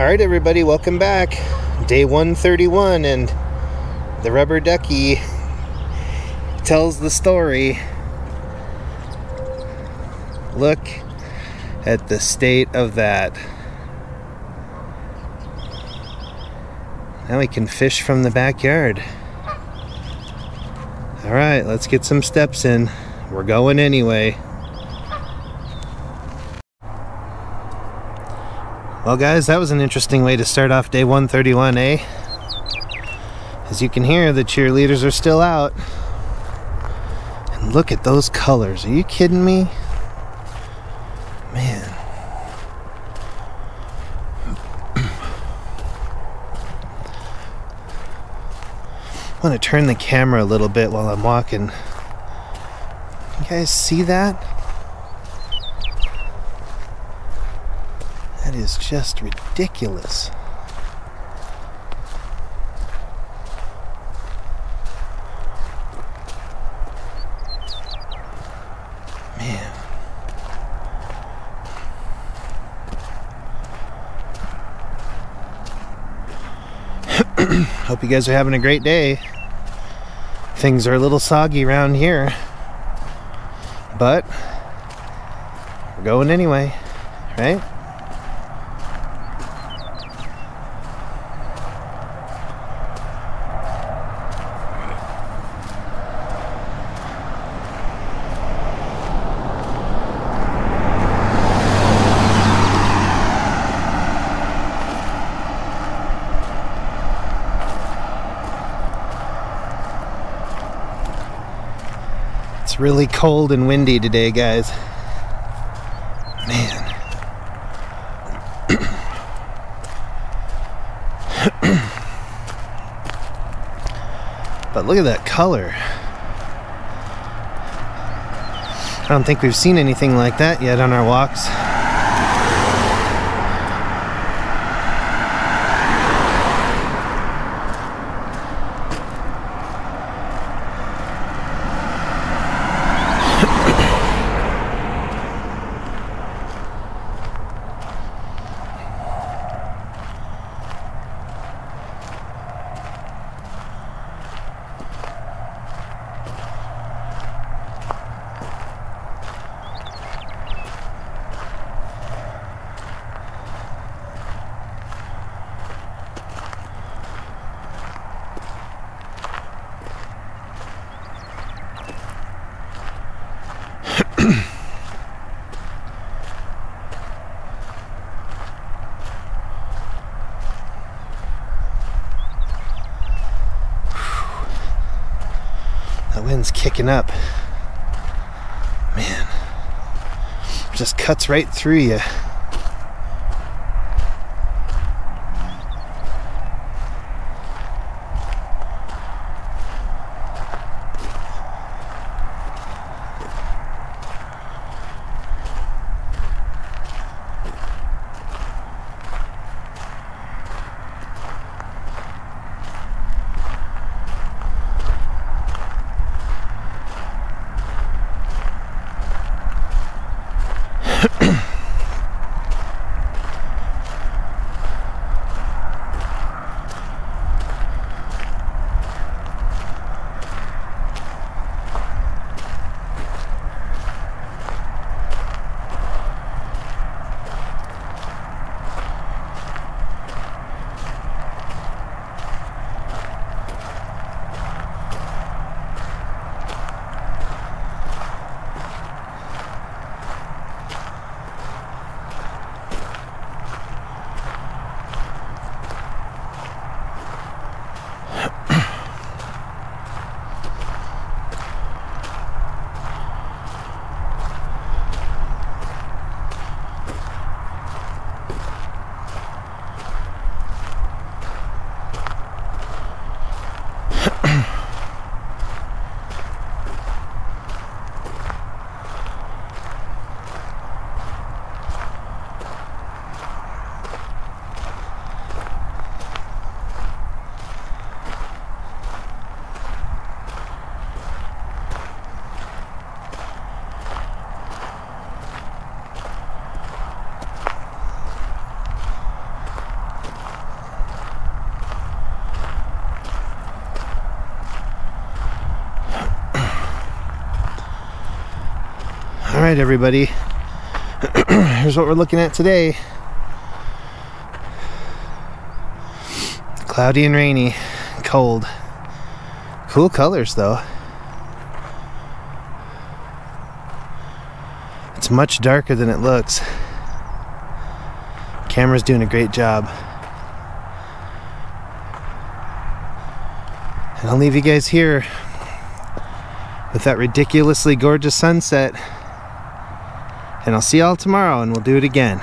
Alright everybody, welcome back. Day 131, and the rubber ducky tells the story. Look at the state of that. Now we can fish from the backyard. Alright, let's get some steps in. We're going anyway. Well guys, that was an interesting way to start off day 131, eh? As you can hear, the cheerleaders are still out. And look at those colors. Are you kidding me? Man. I want to turn the camera a little bit while I'm walking. You guys see that? That is just ridiculous. Man. Hope you guys are having a great day. Things are a little soggy around here, but we're going anyway, right? It's really cold and windy today, guys. Man. But look at that color. I don't think we've seen anything like that yet on our walks. The wind's kicking up. Man, it just cuts right through you. Alright everybody, here's what we're looking at today. Cloudy and rainy, cold. Cool colors though. It's much darker than it looks. Camera's doing a great job. And I'll leave you guys here with that ridiculously gorgeous sunset. And I'll see y'all tomorrow and we'll do it again.